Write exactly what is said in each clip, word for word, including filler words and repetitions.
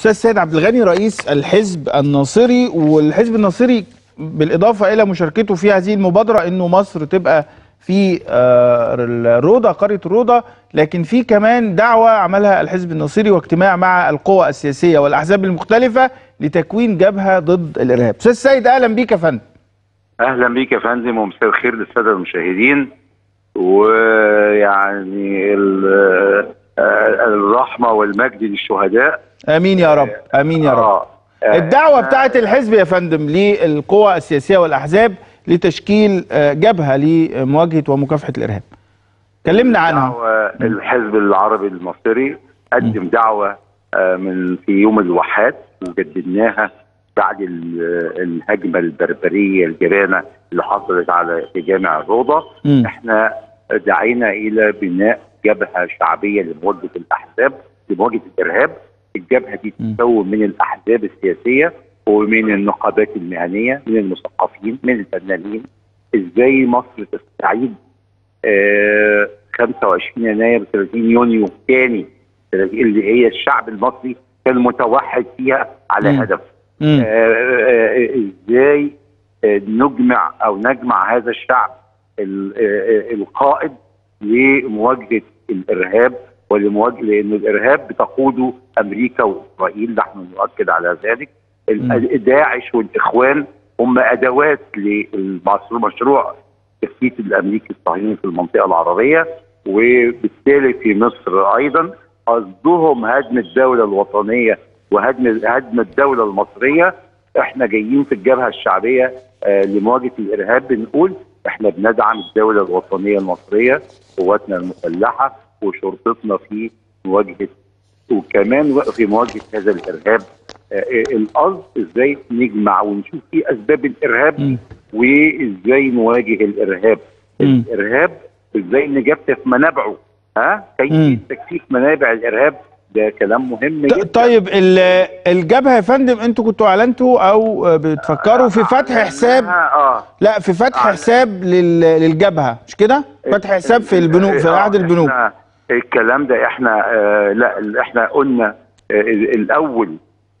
أستاذ سيد عبد الغني رئيس الحزب الناصري، والحزب الناصري بالإضافة إلى مشاركته في هذه المبادرة إنه مصر تبقى في الروضة، قرية الروضة، لكن في كمان دعوة عملها الحزب الناصري واجتماع مع القوى السياسية والأحزاب المختلفة لتكوين جبهة ضد الإرهاب. أستاذ سيد أهلا بيك يا فندم. أهلا بيك يا فندم ومساء الخير للسادة المشاهدين، ويعني الرحمة والمجد للشهداء. امين يا رب، امين يا رب. آه. آه. الدعوه بتاعت الحزب يا فندم للقوى السياسيه والاحزاب لتشكيل جبهه لمواجهه ومكافحه الارهاب، كلمنا عنها. الحزب العربي المصري قدم دعوه من في يوم الوحات وجددناها بعد الهجمه البربريه الجبانه اللي حصلت على في جامع الروضه. م. احنا دعينا الى بناء جبهه شعبيه لمواجهه الاحزاب، لمواجهه الارهاب. الجبهه دي تتكون من الاحزاب السياسيه ومن النقابات المهنيه، من المثقفين، من الفنانين. ازاي مصر تستعيد آه خمسة وعشرين يناير ثلاثين يونيو الثاني اللي هي الشعب المصري كان متوحد فيها على مم. هدف. مم. آه آه ازاي آه نجمع او نجمع هذا الشعب آه القائد لمواجهه الارهاب ولمواجهه، لان الارهاب بتقوده امريكا واسرائيل، نحن نؤكد على ذلك. داعش والاخوان هم ادوات لمشروع تفتيت الامريكي الصهيوني في المنطقه العربيه، وبالتالي في مصر ايضا قصدهم هدم الدوله الوطنيه وهدم هدم الدوله المصريه. احنا جايين في الجبهه الشعبيه آه لمواجهه الارهاب، بنقول احنا بندعم الدوله الوطنيه المصريه، قواتنا المسلحه وشرطتنا في مواجهه، وكمان في مواجهه هذا الارهاب. القصد ازاي نجمع ونشوف ايه اسباب الارهاب م. وازاي نواجه الارهاب. م. الارهاب ازاي نجابته في منابعه، ها كيفيه تكثيف منابع الارهاب، ده كلام مهم جدا. طيب الجبهه يا فندم انتوا كنتوا اعلنتوا او بتفكروا في فتح حساب؟ اه لا، في فتح آه. حساب للجبهه، مش كده؟ فتح حساب في البنوك، في عهد البنوك. الكلام ده احنا آه لا احنا قلنا آه الاول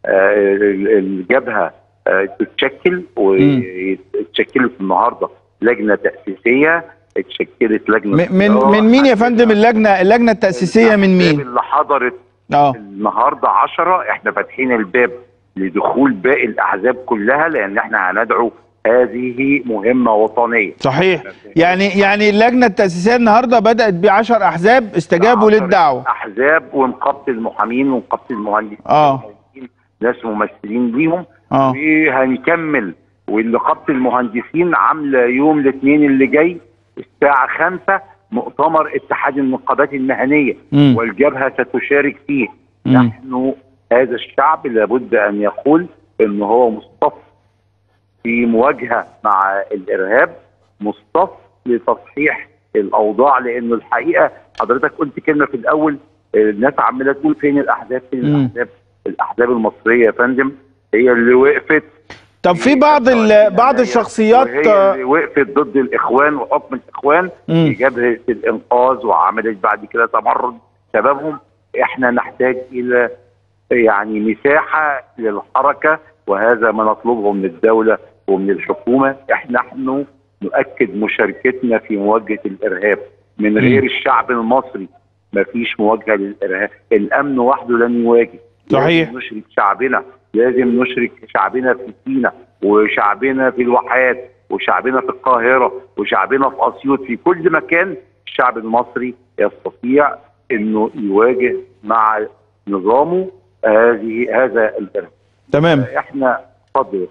آه الجبهه آه تتشكل، واتشكلت النهارده لجنه تاسيسيه، اتشكلت لجنه من من مين يا فندم اللجنه اللجنه التاسيسيه؟ من مين اللي حضرت أوه. النهارده عشرة. احنا فاتحين الباب لدخول باقي الاحزاب كلها، لان احنا هندعو، هذه مهمة وطنية. صحيح. يعني يعني اللجنة التأسيسية النهارده بدأت بعشر أحزاب استجابوا للدعوة. أحزاب ونقابة المحامين ونقابة المهندسين. اه. ناس ممثلين ليهم. اه. وهنكمل، ونقابة المهندسين عاملة يوم الاثنين اللي جاي الساعة خمسة مؤتمر اتحاد النقابات المهنية، م. والجبهة ستشارك فيه. م. نحن هذا الشعب لابد أن يقول إن هو مصطف في مواجهه مع الارهاب، مصطف لتصحيح الاوضاع، لانه الحقيقه حضرتك قلت كلمه في الاول، الناس عماله تقول فين الاحزاب، فين الاحزاب؟ الاحزاب المصريه يا فندم هي اللي وقفت. طب في بعض بعض الشخصيات هي اللي وقفت ضد الاخوان وحكم الاخوان في جبهه الانقاذ، وعملت بعد كده تمرد شبابهم. احنا نحتاج الى يعني مساحه للحركه، وهذا ما نطلبه من الدولة ومن الحكومة. احنا نحن نؤكد مشاركتنا في مواجهة الإرهاب. من غير الشعب المصري مفيش مواجهة للإرهاب، الأمن وحده لن يواجه. صحيح. لازم نشرك شعبنا، لازم نشرك شعبنا في سيناء، وشعبنا في الواحات، وشعبنا في القاهرة، وشعبنا في أسيوط، في كل مكان. الشعب المصري يستطيع إنه يواجه مع نظامه هذه هذا الإرهاب. تمام. احنا اتفضل.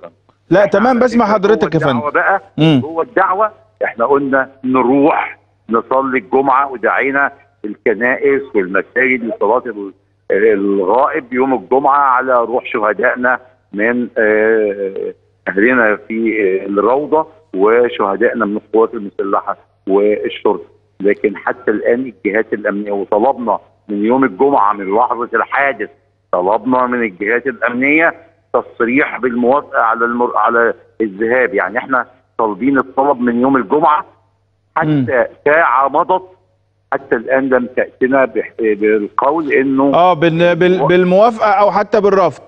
لا تمام، بسمع حضرتك يا فندم. بقى جوه الدعوه احنا قلنا نروح نصلي الجمعه، ودعينا الكنائس والمساجد لصلاه الغائب يوم الجمعه على روح شهدائنا من اهلنا في الروضه وشهدائنا من القوات المسلحه والشرطه. لكن حتى الان الجهات الامنيه، وطلبنا من يوم الجمعه من لحظه الحادث، طلبنا من الجهات الامنيه تصريح بالموافقه على المر... على الذهاب. يعني احنا طالبين الطلب من يوم الجمعه حتى م. ساعه مضت حتى الان لم تاتنا بالقول انه اه بالموافقه او حتى بالرفض.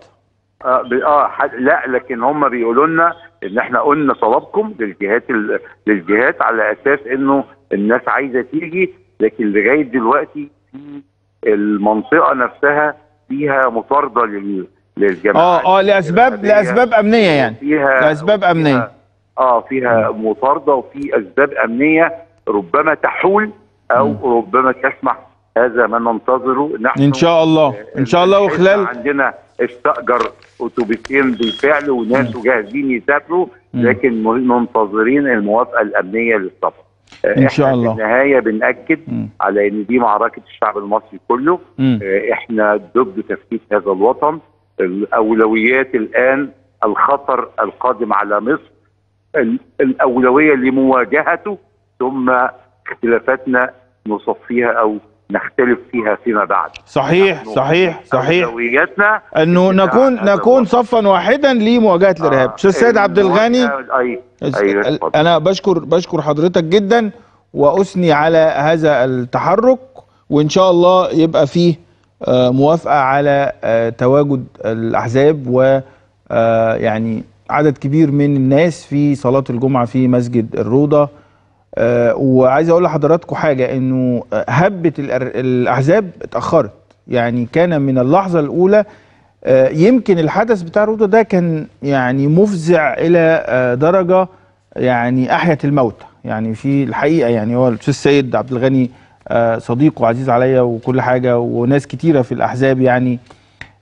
اه, آه لا لكن هم بيقولوا لنا ان احنا قلنا طلبكم للجهات للجهات على اساس انه الناس عايزه تيجي، لكن لغايه دلوقتي في المنطقه نفسها فيها مطارده للجماعات اه اه لاسباب لاسباب امنيه يعني فيها لاسباب امنيه اه فيها مطارده وفي اسباب امنيه ربما تحول او ربما تسمح. هذا ما ننتظره نحن ان شاء الله ان شاء الله. وخلال عندنا استأجر اتوبيسين بالفعل وناس جاهزين يسافروا، لكن منتظرين الموافقه الامنيه للسفر ان شاء الله. في النهايه بنأكد م. على ان دي معركه الشعب المصري كله، م. احنا ضد تفكيك هذا الوطن. الاولويات الان الخطر القادم على مصر، الاولويه لمواجهته، ثم اختلافاتنا نصفيها او نختلف فيها فيما بعد. صحيح صحيح صحيح. اولوياتنا انه نكون نكون صفا واحدا لمواجهه آه الارهاب. استاذ سيد عبد الغني، أي أي انا بشكر بشكر حضرتك جدا واثني على هذا التحرك، وان شاء الله يبقى فيه موافقه على تواجد الاحزاب ويعني عدد كبير من الناس في صلاه الجمعه في مسجد الروضه. أه وعايز اقول لحضراتكم حاجه، انه هبه الاحزاب اتاخرت، يعني كان من اللحظه الاولى أه يمكن الحدث بتاع الروضه ده كان يعني مفزع الى أه درجه يعني احيت الموتى، يعني في الحقيقه يعني هو الاستاذ سيد عبد الغني أه صديق وعزيز عليا وكل حاجه وناس كتيره في الاحزاب يعني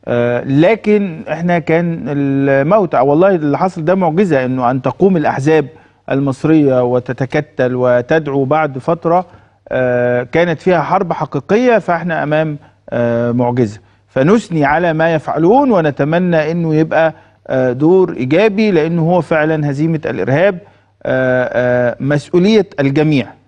أه لكن احنا كان الموتى والله اللي حصل ده معجزه، انه ان تقوم الاحزاب المصرية وتتكتل وتدعو بعد فترة كانت فيها حرب حقيقية. فاحنا أمام معجزة، فنثني على ما يفعلون ونتمنى أنه يبقى دور إيجابي، لأنه هو فعلا هزيمة الإرهاب مسؤولية الجميع.